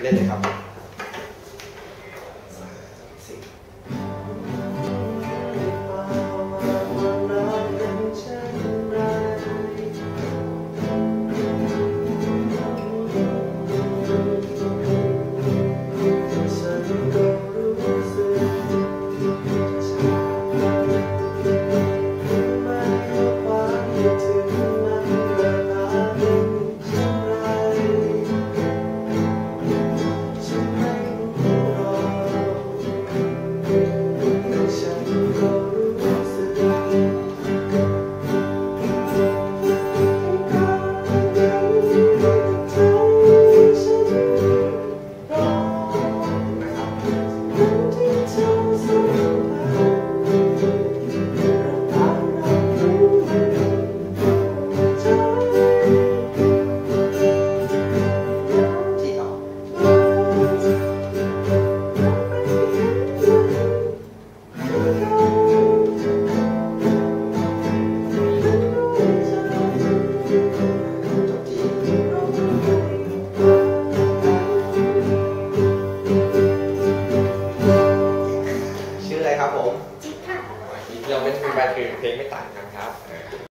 เล่นเลยครับ